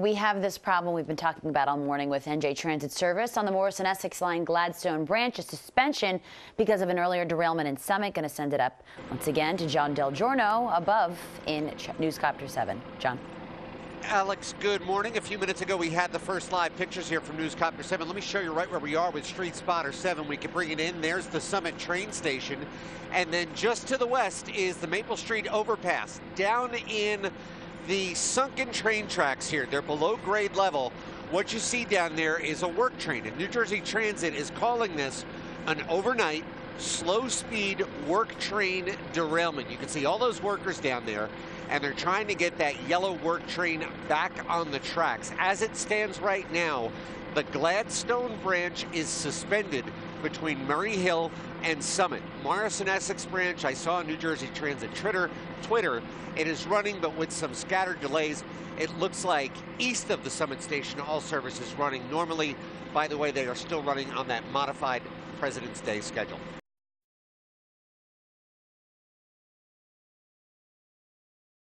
we have this problem we've been talking about all morning with NJ Transit service on the Morris and Essex Line Gladstone Branch. A suspension because of an earlier derailment in Summit. Going to send it up once again to John Del Giorno above in Newscopter 7. John. Alex, good morning. A few minutes ago, we had the first live pictures here from Newscopter 7. Let me show you right where we are with Street Spotter 7. We can bring it in. There's the Summit train station. And then just to the west is the Maple Street overpass. Down in the sunken train tracks here, they're below grade level. What you see down there is a work train. And New Jersey Transit is calling this an overnight slow speed work train derailment. You can see all those workers down there, and they're trying to get that yellow work train back on the tracks. As it stands right now, the Gladstone Branch is suspended between Murray Hill and Summit. Morris and Essex Branch, I saw New Jersey Transit Twitter, it is running, but with some scattered delays. It looks like east of the Summit station, all services running normally. By the way, they are still running on that modified President's Day schedule.